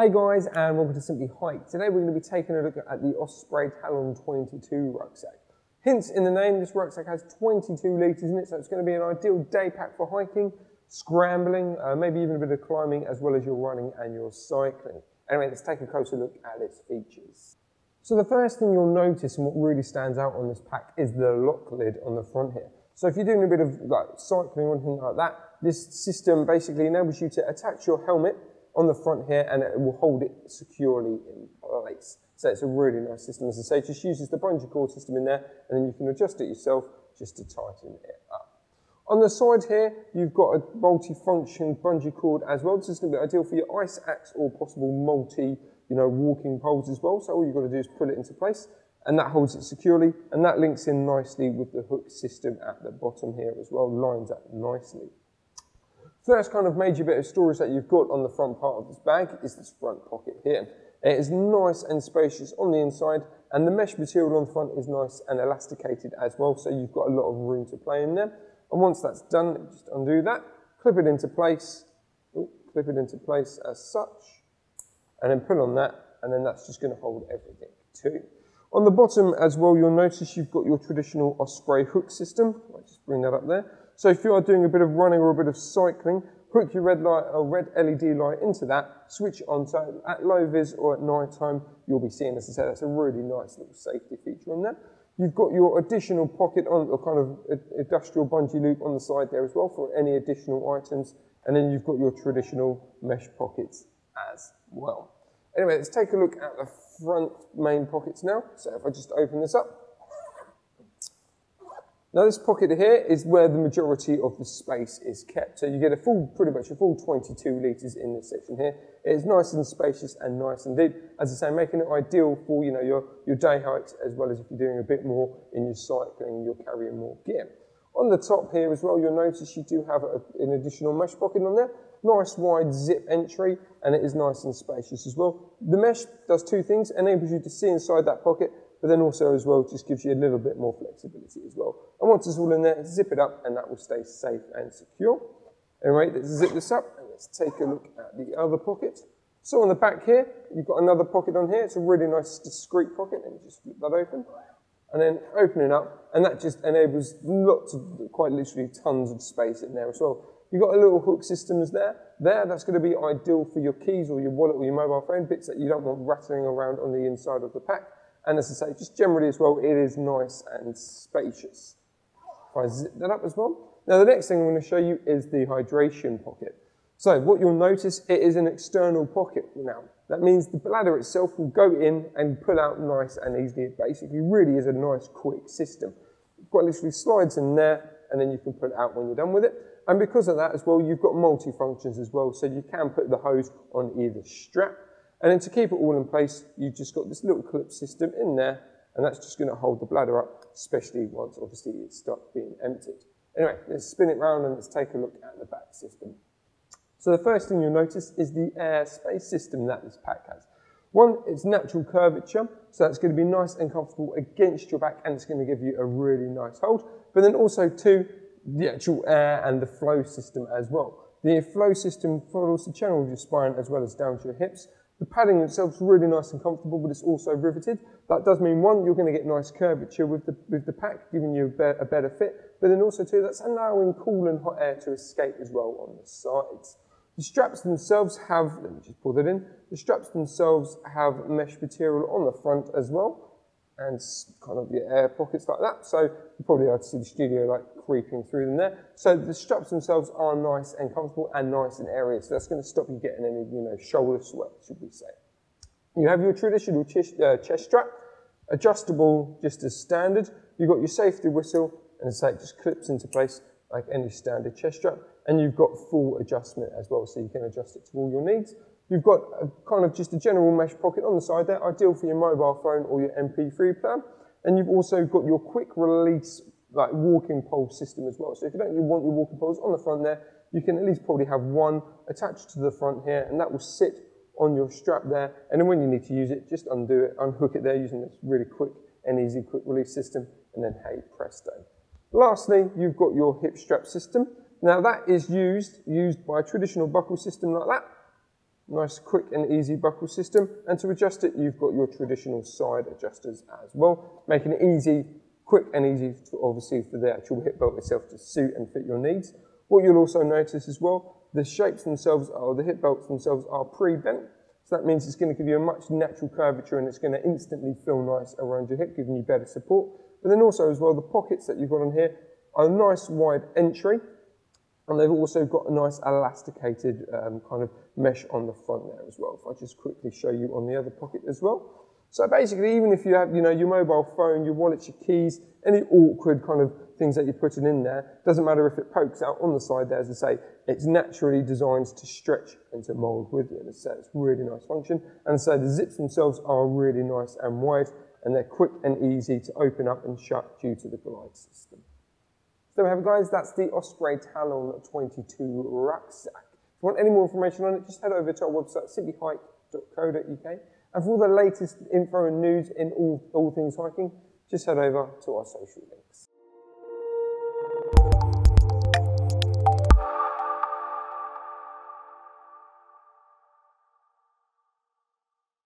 Hey guys, and welcome to Simply Hike. Today we're going to be taking a look at the Osprey Talon 22 rucksack. Hints in the name, this rucksack has 22 litres in it, so it's going to be an ideal day pack for hiking, scrambling, maybe even a bit of climbing, as well as your running and your cycling. Anyway, let's take a closer look at its features. So the first thing you'll notice, and what really stands out on this pack, is the lock lid on the front here. So if you're doing a bit of like cycling or anything like that, this system basically enables you to attach your helmet on the front here and it will hold it securely in place. So it's a really nice system. As I say, it just uses the bungee cord system in there and then you can adjust it yourself just to tighten it up. On the side here, you've got a multi-function bungee cord as well. This is going to be ideal for your ice axe or possible walking poles as well. So all you've got to do is pull it into place, and that holds it securely, and that links in nicely with the hook system at the bottom here as well, lines up nicely. So that's kind of major bit of storage that you've got on the front part of this bag is this front pocket here. It is nice and spacious on the inside, and the mesh material on the front is nice and elasticated as well, so you've got a lot of room to play in there. And once that's done, just undo that, clip it into place, as such, and then pull on that, and then that's just going to hold everything too. On the bottom as well, you'll notice you've got your traditional Osprey hook system. I'll just bring that up there. So if you are doing a bit of running or a bit of cycling, hook your red LED light into that, switch it on. So at low vis or at night time, you'll be seeing, as I said, that's a really nice little safety feature on that. You've got your additional pocket on, or kind of industrial bungee loop on the side there as well for any additional items. And then you've got your traditional mesh pockets as well. Anyway, let's take a look at the front main pockets now. So if I just open this up. Now this pocket here is where the majority of the space is kept. So you get a full, pretty much a full 22 litres in this section here. It is nice and spacious and nice and deep. As I say, making it ideal for your day hikes, as well as if you're doing a bit more in your cycling, you're carrying more gear. On the top here as well, you'll notice you do have an additional mesh pocket on there. Nice wide zip entry, and it is nice and spacious as well. The mesh does two things: enables you to see inside that pocket, but then also as well just gives you a little bit more flexibility as well. And once it's all in there, zip it up and that will stay safe and secure. Anyway, let's zip this up and let's take a look at the other pocket. So on the back here, you've got another pocket on here. It's a really nice discreet pocket. Let me just flip that open. And then open it up, and that just enables lots of, quite literally tons of space in there as well. You've got a little hook systems there, that's going to be ideal for your keys or your wallet or your mobile phone, bits that you don't want rattling around on the inside of the pack. And as I say, just generally as well, it is nice and spacious. If I zip that up as well. Now the next thing I'm going to show you is the hydration pocket. So what you'll notice, it is an external pocket now. That means the bladder itself will go in and pull out nice and easily. It basically really is a nice quick system. Quite literally slides in there, and then you can pull it out when you're done with it. And because of that as well, you've got multi-functions as well, so you can put the hose on either strap. And then to keep it all in place, you've just got this little clip system in there, and that's just going to hold the bladder up, especially once obviously it starts being emptied. Anyway, let's spin it round and let's take a look at the back system. So the first thing you'll notice is the air space system that this pack has. One, it's natural curvature, so that's going to be nice and comfortable against your back, and it's going to give you a really nice hold. But then also two, the actual air and the flow system as well. The flow system follows the channel of your spine as well as down to your hips. The padding itself is really nice and comfortable, but it's also riveted. That does mean, one, you're going to get nice curvature with the pack, giving you a better fit. But then also, two, that's allowing cool and hot air to escape as well on the sides. The straps themselves have, let me just pull that in, the straps themselves have mesh material on the front as well, and kind of your air pockets like that, so you probably are to see the studio like creeping through them there. So the straps themselves are nice and comfortable and nice and airy, so that's going to stop you getting any shoulder sweat, should we say. You have your traditional chest strap, adjustable just as standard. You've got your safety whistle, and as I say, it just clips into place like any standard chest strap, and you've got full adjustment as well, so you can adjust it to all your needs. You've got a kind of just a general mesh pocket on the side there, ideal for your mobile phone or your MP3 player. And you've also got your quick release, like walking pole system as well. So if you don't want your walking poles on the front there, you can at least probably have one attached to the front here, and that will sit on your strap there. And then when you need to use it, just undo it, unhook it there using this really quick and easy quick release system. And then hey presto. Lastly, you've got your hip strap system. Now that is used by a traditional buckle system like that. Nice, quick and easy buckle system. And to adjust it, you've got your traditional side adjusters as well, making it easy, quick and easy, to obviously for the actual hip belt itself to suit and fit your needs. What you'll also notice as well, the shapes themselves, or the hip belts themselves, are pre-bent. So that means it's going to give you a much natural curvature, and it's going to instantly feel nice around your hip, giving you better support. But then also as well, the pockets that you've got on here are a nice wide entry, and they've also got a nice elasticated kind of mesh on the front there as well. If I just quickly show you on the other pocket as well. So basically, even if you have, you know, your mobile phone, your wallet, your keys, any awkward kind of things that you're putting in there, doesn't matter if it pokes out on the side there, as I say, it's naturally designed to stretch and to mold with you. And as I say, it's a really nice function. And so the zips themselves are really nice and wide, and they're quick and easy to open up and shut due to the glide system. So there we have it, guys. That's the Osprey Talon 22 rucksack. If you want any more information on it, just head over to our website, simplyhike.co.uk. And for all the latest info and news in all things hiking, just head over to our social links.